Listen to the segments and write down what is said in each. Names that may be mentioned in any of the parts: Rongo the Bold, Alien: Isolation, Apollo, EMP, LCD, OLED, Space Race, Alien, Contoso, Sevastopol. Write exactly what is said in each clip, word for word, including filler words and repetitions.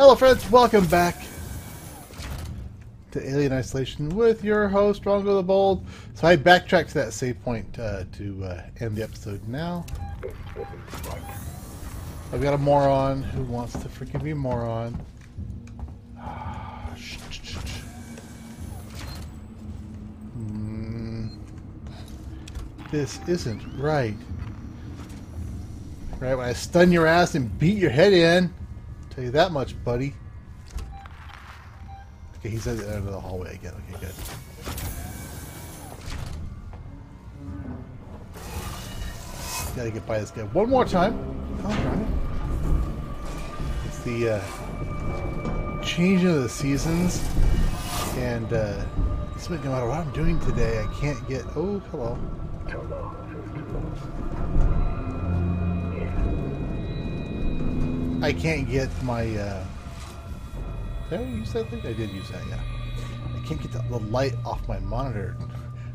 Hello friends, welcome back to Alien Isolation with your host, Rongo the Bold. So I backtracked to that save point uh, to uh, end the episode now. I've got a moron who wants to freaking be a moron. Mm, this isn't right. Right when I stun your ass and beat your head in. Tell you that much, buddy. Okay, he's at the end of the hallway again. Okay, good. Gotta get by this guy one more time. Alright. It's the uh, change of the seasons. And uh, it's like, no matter what I'm doing today, I can't get. Oh, hello. Hello. I can't get my, uh, did I use that thing? I did use that, yeah. I can't get the, the light off my monitor.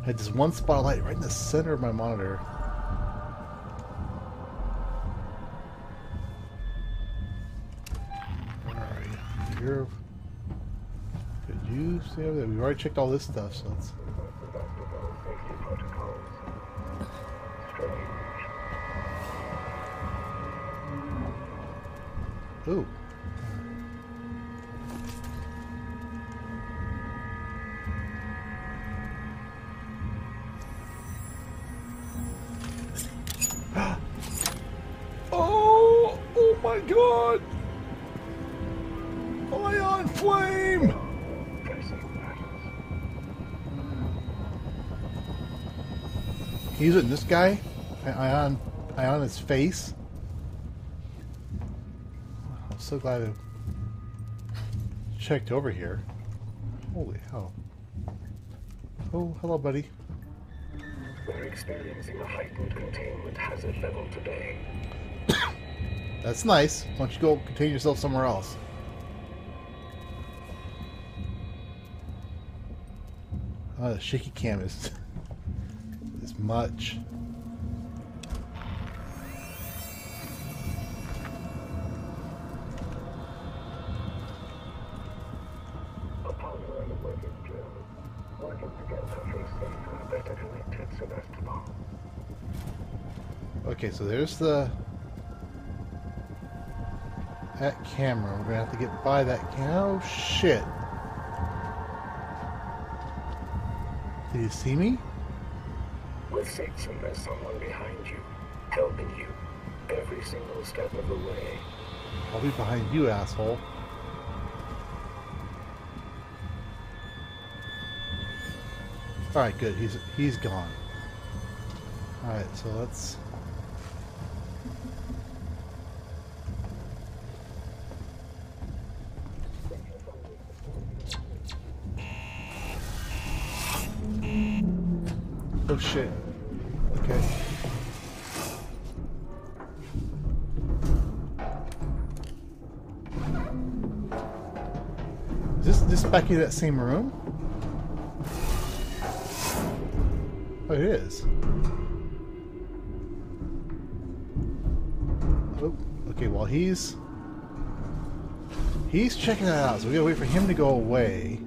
I had this one spotlight right in the center of my monitor. Where are you? Here. Could you stay over there? We've already checked all this stuff, so let's... Ooh. Oh! Oh my God! Ion flame! He's in this guy. Ion, ion his face. So glad I checked over here. Holy hell. Oh, hello, buddy. We're experiencing a heightened containment hazard level today. That's nice. Why don't you go contain yourself somewhere else? Oh, the shaky cam is, is much. Okay, so there's the that camera. We're gonna have to get by that camera. Oh shit! Did you see me? With Satan, there's someone behind you, helping you every single step of the way. I'll be behind you, asshole. All right, good. He's he's gone. All right, so let's. Oh shit. Okay. Is this this back in that same room? Oh, it is. Oh, okay, well he's he's checking that out, so we gotta wait for him to go away.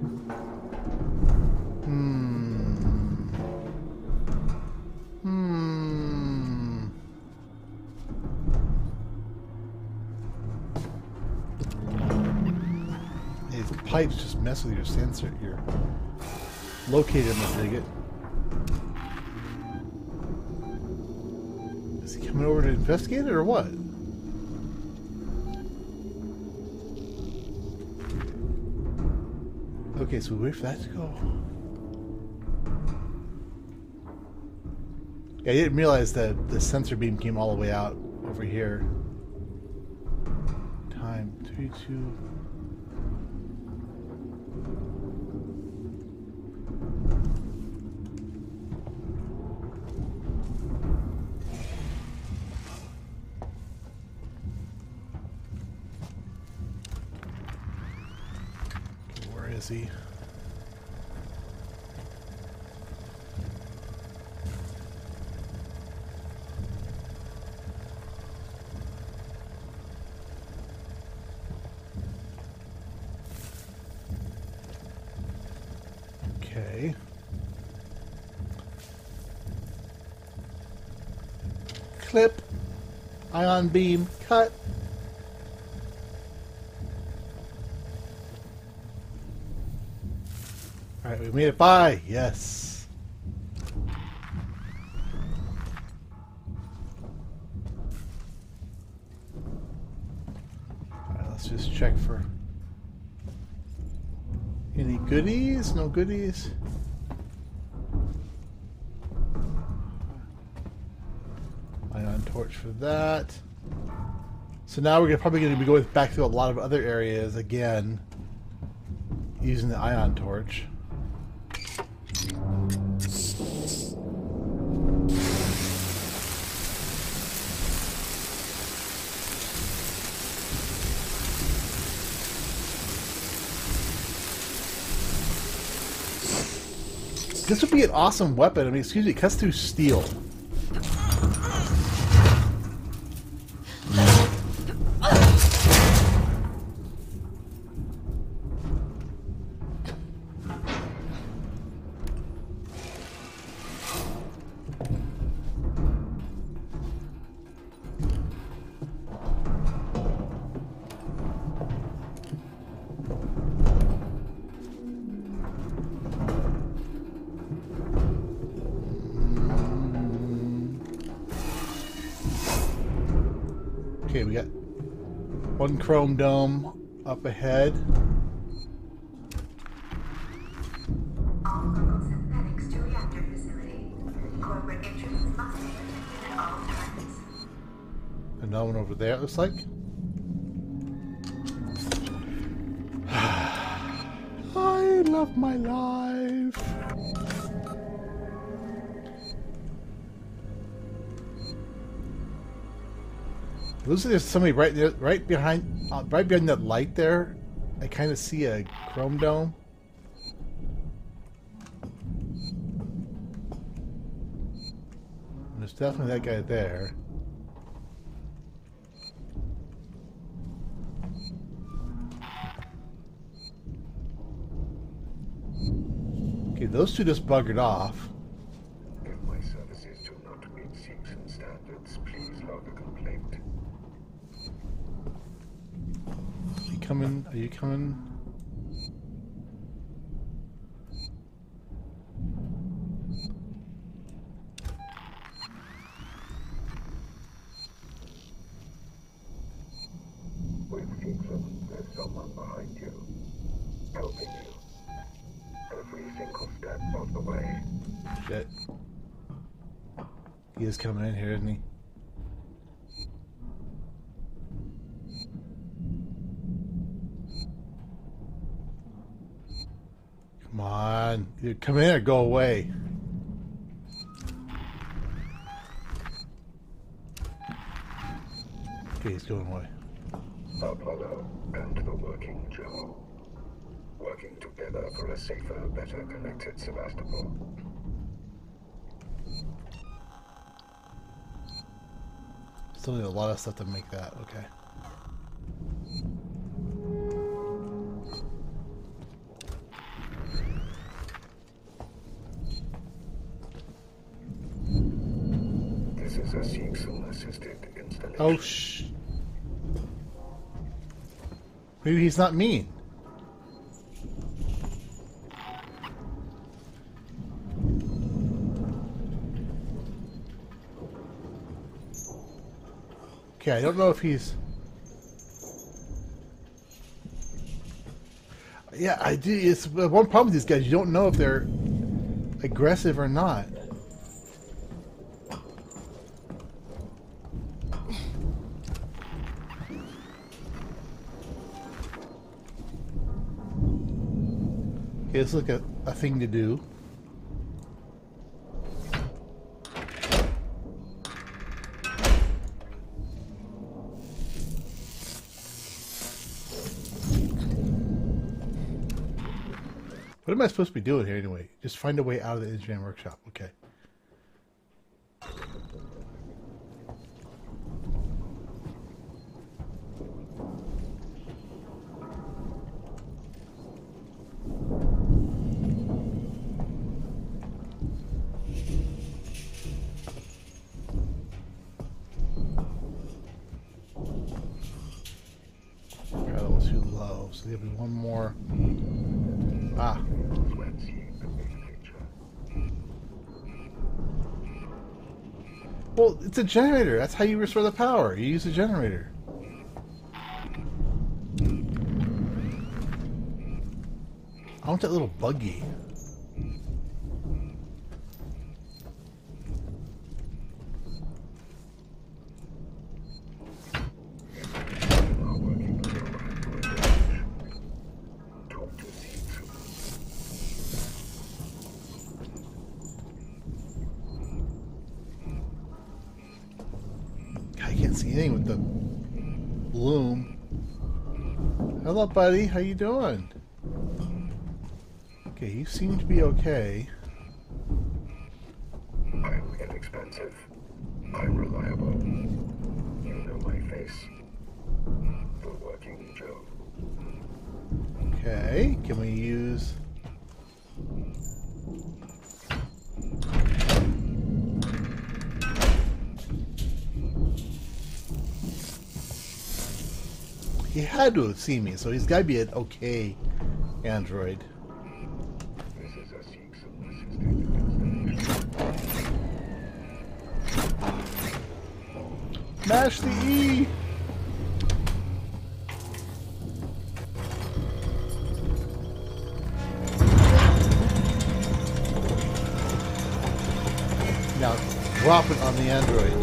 Pipes just mess with your sensor, your locator, I dig it. Is he coming over to investigate it or what? Okay, so we wait for that to go. Yeah, I didn't realize that the sensor beam came all the way out over here. Time three two. See. Okay. Clip. Ion beam. Cut. Alright, we made it by. Yes. Alright, let's just check for any goodies. No goodies. Ion torch for that. So now we're probably going to be going back through a lot of other areas again using the ion torch. This would be an awesome weapon. I mean, excuse me, it cuts through steel. Okay, we got one chrome dome up ahead. All locals and medics to reactor facility. Corporate interests must be protected at all times. And no one over there, it looks like. I love my life. Looks like there's somebody right there, right behind, uh, right behind that light there. I kind of see a chrome dome. And there's definitely that guy there. Okay, those two just buggered off. If my services do not meet Simpson standards, please log a complaint. Coming? Are you coming? Wait, Simpson, there's someone behind you, helping you. Every single step of the way. Shit. He is coming in here, isn't he? Come on, either come in or go away. Okay, he's going away. Apollo and the working Joe, working together for a safer, better connected Sevastopol. Still need a lot of stuff to make that, okay. Oh shh. Maybe he's not mean. Okay, I don't know if he's. Yeah, I do. It's one problem with these guys. You don't know if they're aggressive or not. Okay, it's like a, a thing to do. What am I supposed to be doing here anyway? Just find a way out of the engineering workshop. Okay. we have one more. Ah. Well, it's a generator. That's how you restore the power. You use a generator. I want that little buggy. Hello, buddy. How you doing? Okay, you seem to be okay. I'm inexpensive. I'm reliable. You know my face. The working Joe. Okay, can we use... He had to have seen me, so he's got to be an okay android. This is a six, this is mash the E! Now, drop it on the android.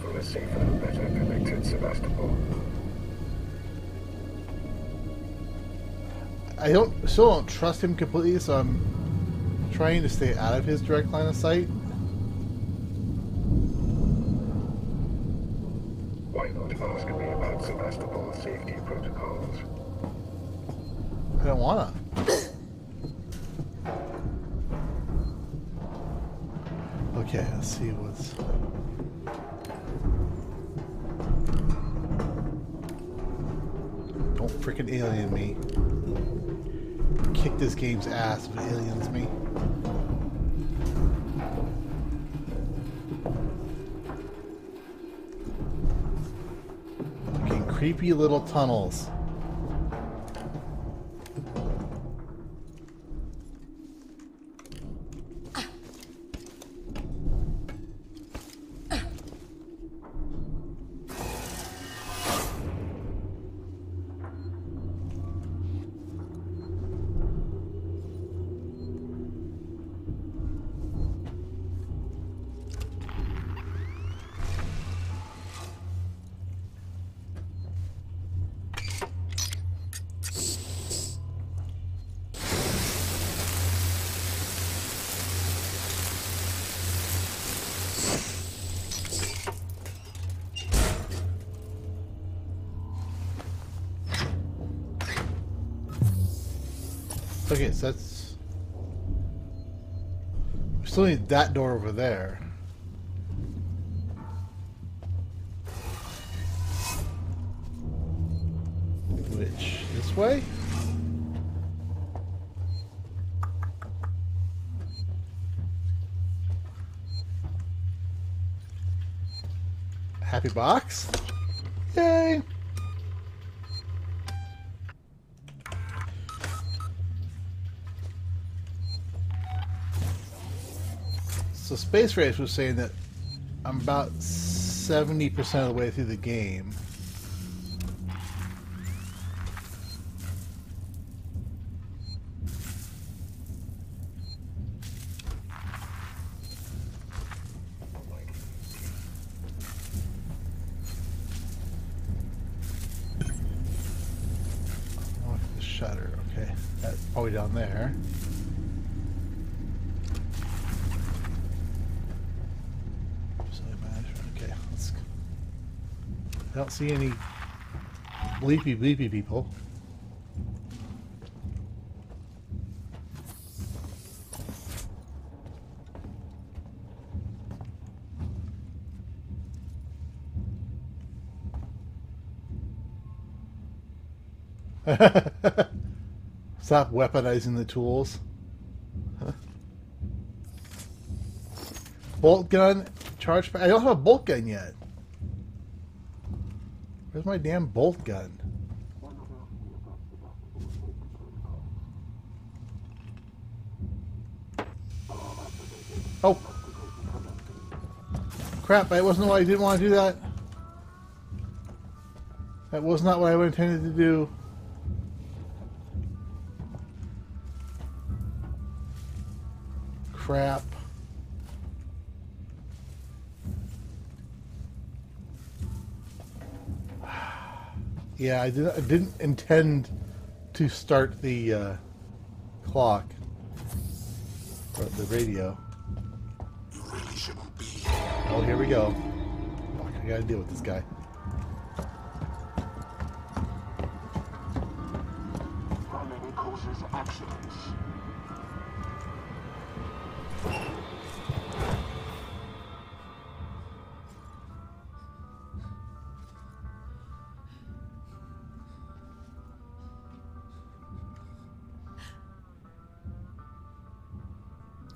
For a safer and better connected Sevastopol. I don't, still don't trust him completely, so I'm trying to stay out of his direct line of sight. Why not ask me about Sevastopol safety protocols? I don't wanna. Okay, let's see what's... Don't freaking alien me. Kick this game's ass if it aliens me. Fucking creepy little tunnels. Okay, so that's... We still need that door over there. Which, this way? Happy box? Yay! So Space Race was saying that I'm about seventy percent of the way through the game. Unlock the shutter, okay. That's probably down there. I don't see any bleepy bleepy people. Stop weaponizing the tools. Bolt gun, Charge fire. I don't have a bolt gun yet. Where's my damn bolt gun? Oh. Crap, I wasn't why I didn't want to do that. That was not what I intended to do. Crap. Yeah, I didn't, I didn't intend to start the uh, clock, or the radio. You really shouldn't be here. Oh, here we go. Fuck, I gotta deal with this guy. Running causes accidents.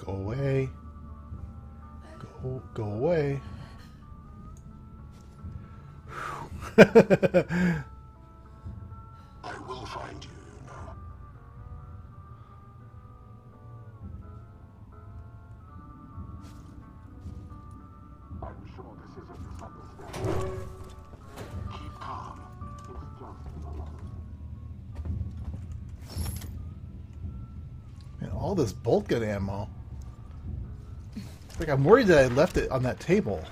Go away. Go, go away. I will find you now. I'm sure this is a misunderstanding. Keep calm. It's just a man, all this bolt gun ammo. Like, I'm worried that I left it on that table.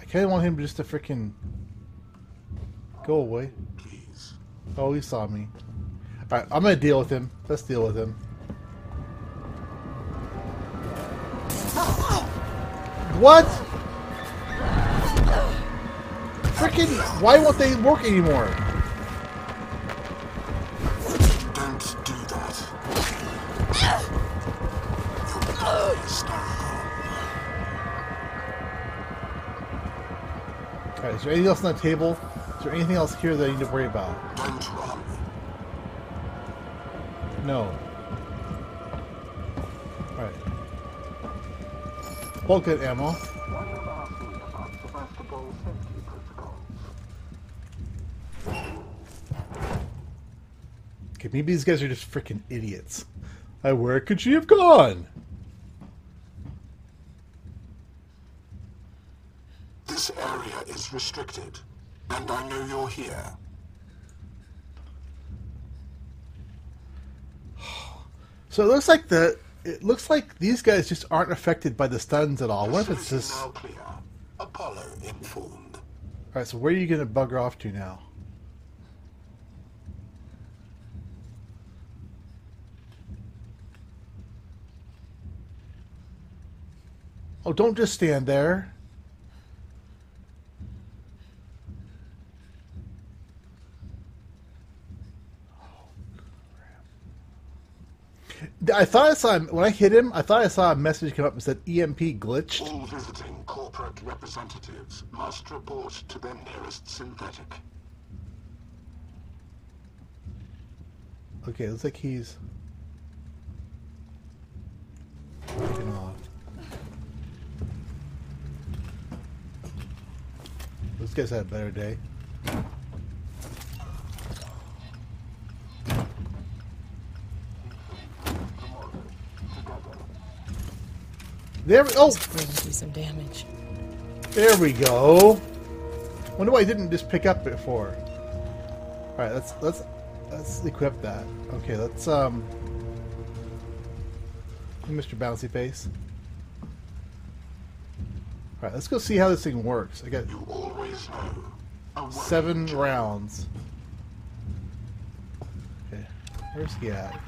I kind of want him just to freaking go away. Please. Oh, he saw me. Alright, I'm going to deal with him. Let's deal with him. What? Freaking, why won't they work anymore? Don't do that. Alright, is there anything else on the table? Is there anything else here that I need to worry about? Don't run. No. Alright. Bulk gun ammo. Okay, maybe these guys are just freaking idiots. Like, where could she have gone? This area is restricted, and I know you're here. So it looks like the it looks like these guys just aren't affected by the stuns at all. What if it's just now clear. Apollo informed. Alright, so where are you gonna bugger off to now? Oh, don't just stand there. I thought I saw him, when I hit him, I thought I saw a message come up and said E M P glitched. All visiting corporate representatives must report to their nearest synthetic. Okay, looks like he's breaking off. This guy's had a better day. There we go. Oh. Some damage. There we go. Wonder why I didn't just pick up before. All right, let's let's let's equip that. Okay, let's um, Mister Bouncy Face. All right, let's go see how this thing works. I got seven rounds. Okay, where's he at? All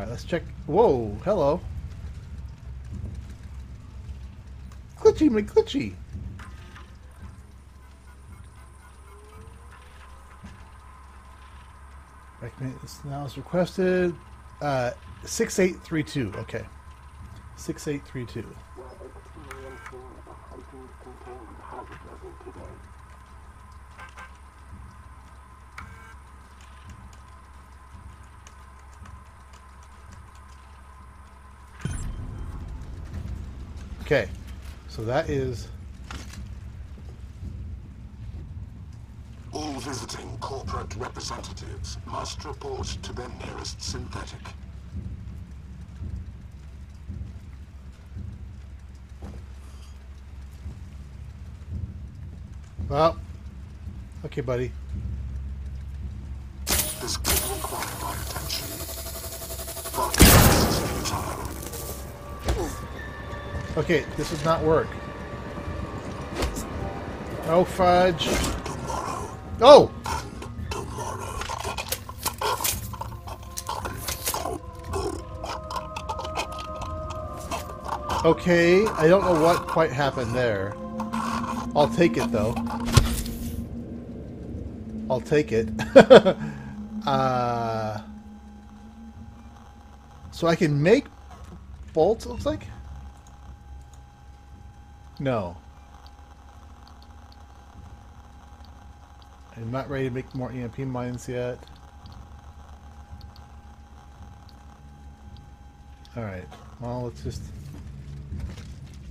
right, let's check. Whoa, hello. Glitchy McGlitchy. Recommended now is requested. Uh, six eight three two. Okay. Six eight three two. Okay, so that is... All visiting corporate representatives must report to their nearest synthetic. Well, okay, buddy. This could require my attention. But this is futile. Okay, this does not work. Oh, fudge. Tomorrow. Oh! And tomorrow. Okay, I don't know what quite happened there. I'll take it, though. I'll take it. uh, so I can make bolts, it looks like? No. I'm not ready to make more E M P mines yet. Alright. Well, let's just...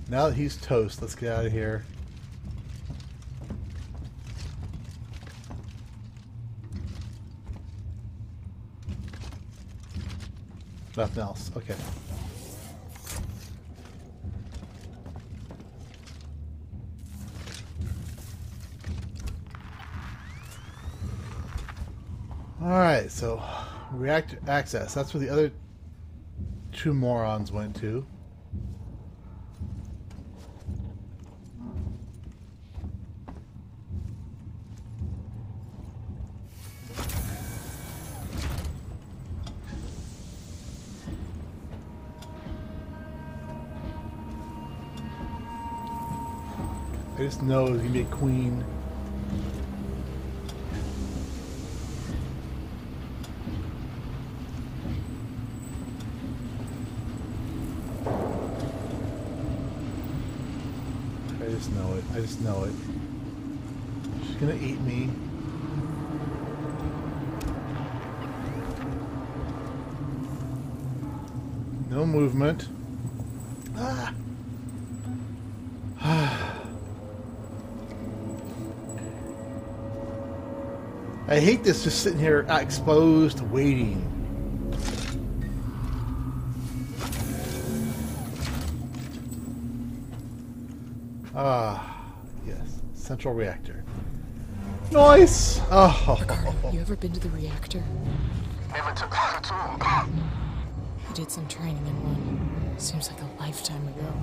Now that he's toast, let's get out of here. Nothing else. Okay. Alright, so reactor access. That's where the other two morons went to. I just know it's gonna be a queen. I just know it. I just know it. She's gonna eat me. No movement. Ah. I hate this, just sitting here exposed, waiting. Ah, yes. Central reactor. Nice! Oh. Carl, you ever been to the reactor? Never took that at all. I did some training in one. Seems like a lifetime ago.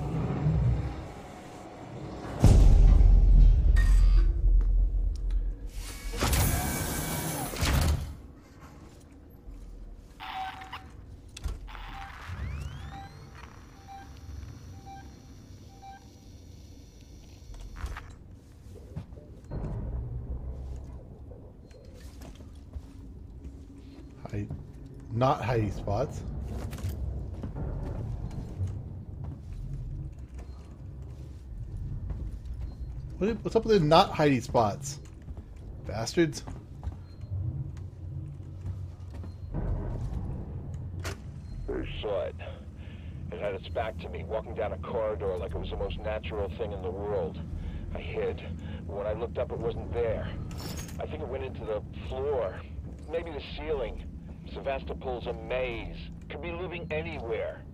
Not hiding spots. What is, what's up with the not hiding spots? Bastards. Bruce saw it. It had its back to me, walking down a corridor like it was the most natural thing in the world. I hid. When I looked up, it wasn't there. I think it went into the floor, maybe the ceiling. Sevastopol's a maze. Could be living anywhere.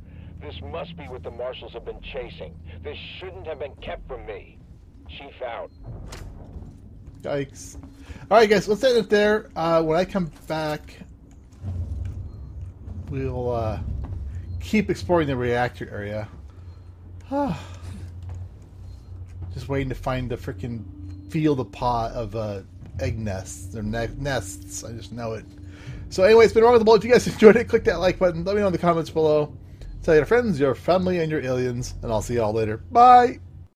This must be what the marshals have been chasing. This shouldn't have been kept from me. Chief out. Yikes. Alright guys, let's end it there. Uh, when I come back, we'll uh, keep exploring the reactor area. Just waiting to find the freaking field of pot of uh, egg nests. They're ne nests. I just know it. So anyway, it's been Rongo the Bold. If you guys enjoyed it, click that like button. Let me know in the comments below. Tell your friends, your family, and your aliens. And I'll see you all later. Bye!